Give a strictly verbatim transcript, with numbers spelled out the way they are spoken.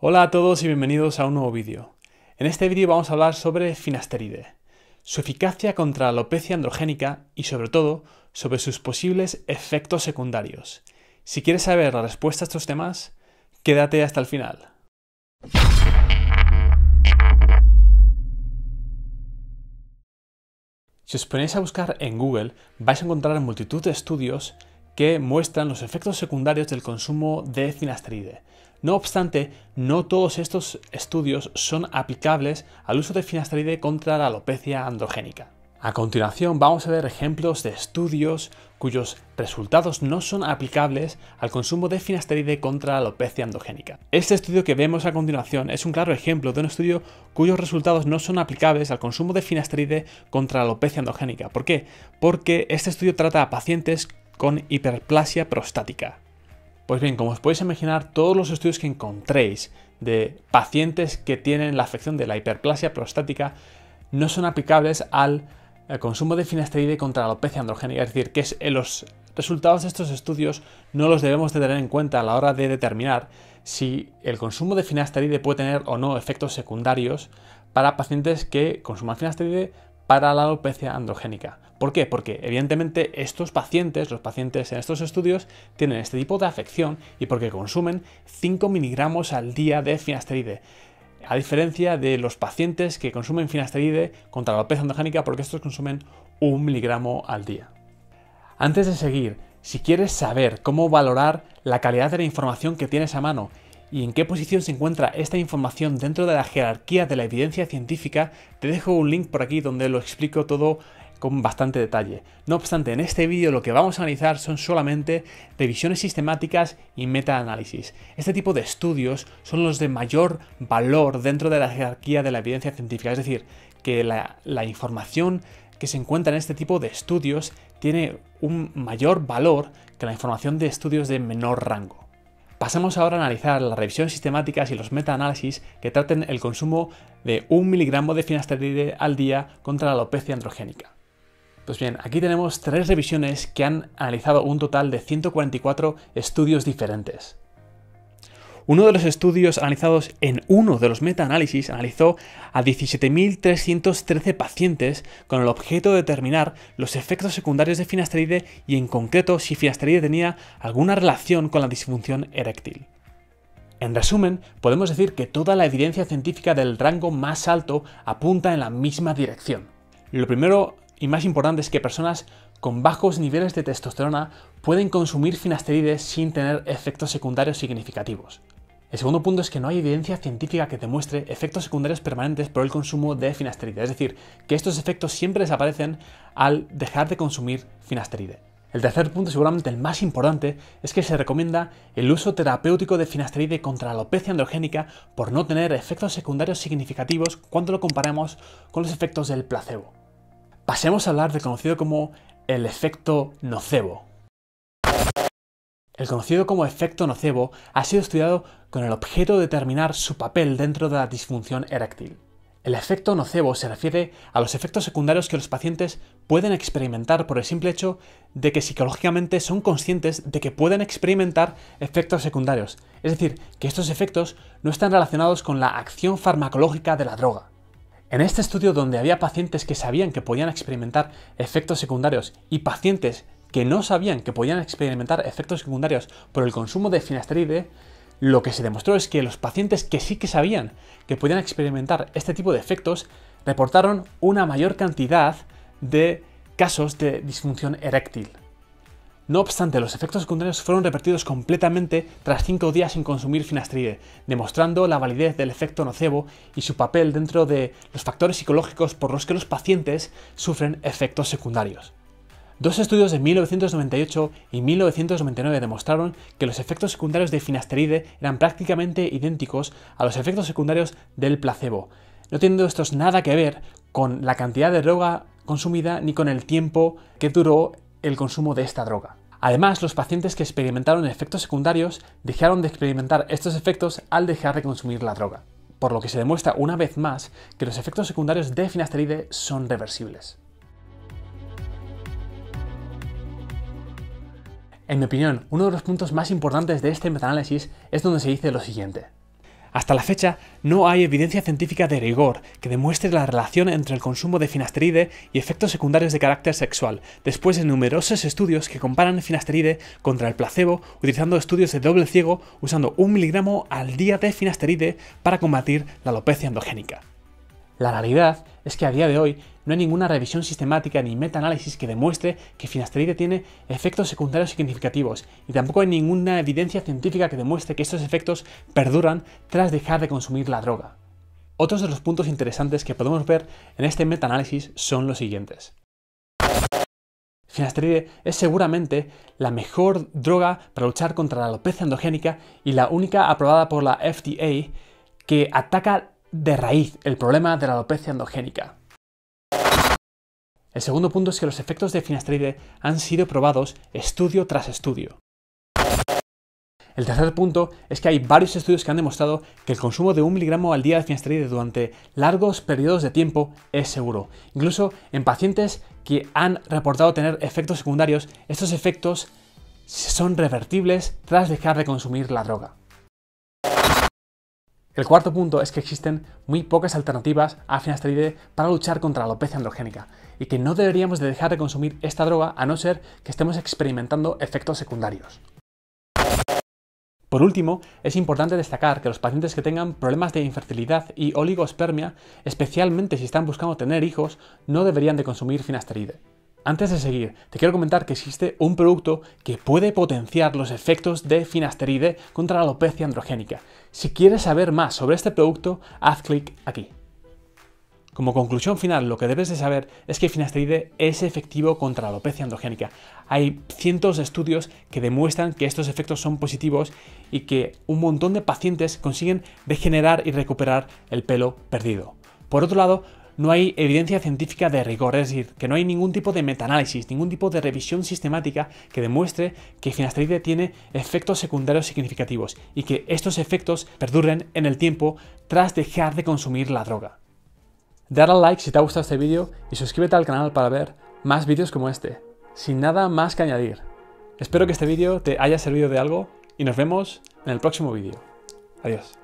Hola a todos y bienvenidos a un nuevo vídeo. En este vídeo vamos a hablar sobre finasteride, su eficacia contra la alopecia androgénica y sobre todo sobre sus posibles efectos secundarios. Si quieres saber la respuesta a estos temas, quédate hasta el final. Si os ponéis a buscar en Google, vais a encontrar multitud de estudios que muestran los efectos secundarios del consumo de finasteride. No obstante, no todos estos estudios son aplicables al uso de finasteride contra la alopecia androgénica. A continuación vamos a ver ejemplos de estudios cuyos resultados no son aplicables al consumo de finasteride contra la alopecia androgénica. Este estudio que vemos a continuación es un claro ejemplo de un estudio cuyos resultados no son aplicables al consumo de finasteride contra la alopecia androgénica. ¿Por qué? Porque este estudio trata a pacientes con hiperplasia prostática. Pues bien, como os podéis imaginar, todos los estudios que encontréis de pacientes que tienen la afección de la hiperplasia prostática no son aplicables al consumo de finasteride contra la alopecia androgénica, es decir, que es, los resultados de estos estudios no los debemos de tener en cuenta a la hora de determinar si el consumo de finasteride puede tener o no efectos secundarios para pacientes que consuman finasteride para la alopecia androgénica. ¿Por qué? Porque evidentemente estos pacientes, los pacientes en estos estudios, tienen este tipo de afección y porque consumen cinco miligramos al día de finasteride, a diferencia de los pacientes que consumen finasteride contra la alopecia androgénica porque estos consumen un miligramo al día. Antes de seguir, si quieres saber cómo valorar la calidad de la información que tienes a mano y en qué posición se encuentra esta información dentro de la jerarquía de la evidencia científica, te dejo un link por aquí donde lo explico todo con bastante detalle. No obstante, en este vídeo lo que vamos a analizar son solamente revisiones sistemáticas y metaanálisis. Este tipo de estudios son los de mayor valor dentro de la jerarquía de la evidencia científica, es decir, que la, la información que se encuentra en este tipo de estudios tiene un mayor valor que la información de estudios de menor rango. Pasamos ahora a analizar las revisiones sistemáticas y los metaanálisis que traten el consumo de un miligramo de finasteride al día contra la alopecia androgénica. Pues bien, aquí tenemos tres revisiones que han analizado un total de ciento cuarenta y cuatro estudios diferentes. Uno de los estudios analizados en uno de los metaanálisis analizó a diecisiete mil trescientos trece pacientes con el objeto de determinar los efectos secundarios de finasteride y en concreto si finasteride tenía alguna relación con la disfunción eréctil. En resumen, podemos decir que toda la evidencia científica del rango más alto apunta en la misma dirección. Lo primero y más importante es que personas con bajos niveles de testosterona pueden consumir finasteride sin tener efectos secundarios significativos. El segundo punto es que no hay evidencia científica que demuestre efectos secundarios permanentes por el consumo de finasteride, es decir, que estos efectos siempre desaparecen al dejar de consumir finasteride. El tercer punto, seguramente el más importante, es que se recomienda el uso terapéutico de finasteride contra la alopecia androgénica por no tener efectos secundarios significativos cuando lo comparamos con los efectos del placebo. Pasemos a hablar del conocido como el efecto nocebo. El conocido como efecto nocebo ha sido estudiado con el objeto de determinar su papel dentro de la disfunción eréctil. El efecto nocebo se refiere a los efectos secundarios que los pacientes pueden experimentar por el simple hecho de que psicológicamente son conscientes de que pueden experimentar efectos secundarios. Es decir, que estos efectos no están relacionados con la acción farmacológica de la droga. En este estudio, donde había pacientes que sabían que podían experimentar efectos secundarios y pacientes que no sabían que podían experimentar efectos secundarios por el consumo de finasteride, lo que se demostró es que los pacientes que sí que sabían que podían experimentar este tipo de efectos reportaron una mayor cantidad de casos de disfunción eréctil. No obstante, los efectos secundarios fueron revertidos completamente tras cinco días sin consumir finasteride, demostrando la validez del efecto nocebo y su papel dentro de los factores psicológicos por los que los pacientes sufren efectos secundarios. Dos estudios de mil novecientos noventa y ocho y mil novecientos noventa y nueve demostraron que los efectos secundarios de finasteride eran prácticamente idénticos a los efectos secundarios del placebo, no teniendo estos nada que ver con la cantidad de droga consumida ni con el tiempo que duró el consumo de esta droga. Además, los pacientes que experimentaron efectos secundarios dejaron de experimentar estos efectos al dejar de consumir la droga, por lo que se demuestra una vez más que los efectos secundarios de finasteride son reversibles. En mi opinión, uno de los puntos más importantes de este metaanálisis es donde se dice lo siguiente. Hasta la fecha, no hay evidencia científica de rigor que demuestre la relación entre el consumo de finasteride y efectos secundarios de carácter sexual, después de numerosos estudios que comparan finasteride contra el placebo, utilizando estudios de doble ciego usando un miligramo al día de finasteride para combatir la alopecia androgénica. La realidad es que a día de hoy no hay ninguna revisión sistemática ni metaanálisis que demuestre que finasteride tiene efectos secundarios significativos, y tampoco hay ninguna evidencia científica que demuestre que estos efectos perduran tras dejar de consumir la droga. Otros de los puntos interesantes que podemos ver en este metaanálisis son los siguientes. Finasteride es seguramente la mejor droga para luchar contra la alopecia androgénica y la única aprobada por la F D A que ataca de raíz el problema de la alopecia androgénica. El segundo punto es que los efectos de finasteride han sido probados estudio tras estudio. El tercer punto es que hay varios estudios que han demostrado que el consumo de un miligramo al día de finasteride durante largos periodos de tiempo es seguro. Incluso en pacientes que han reportado tener efectos secundarios, estos efectos son revertibles tras dejar de consumir la droga. El cuarto punto es que existen muy pocas alternativas a finasteride para luchar contra la alopecia androgénica y que no deberíamos de dejar de consumir esta droga a no ser que estemos experimentando efectos secundarios. Por último, es importante destacar que los pacientes que tengan problemas de infertilidad y oligospermia, especialmente si están buscando tener hijos, no deberían de consumir finasteride. Antes de seguir, te quiero comentar que existe un producto que puede potenciar los efectos de finasteride contra la alopecia androgénica. Si quieres saber más sobre este producto, haz clic aquí. Como conclusión final, lo que debes de saber es que finasteride es efectivo contra la alopecia androgénica. Hay cientos de estudios que demuestran que estos efectos son positivos y que un montón de pacientes consiguen regenerar y recuperar el pelo perdido. Por otro lado, no hay evidencia científica de rigor, es decir, que no hay ningún tipo de metaanálisis, ningún tipo de revisión sistemática que demuestre que finasteride tiene efectos secundarios significativos y que estos efectos perduren en el tiempo tras dejar de consumir la droga. Dale a like si te ha gustado este vídeo y suscríbete al canal para ver más vídeos como este. Sin nada más que añadir, espero que este vídeo te haya servido de algo y nos vemos en el próximo vídeo. Adiós.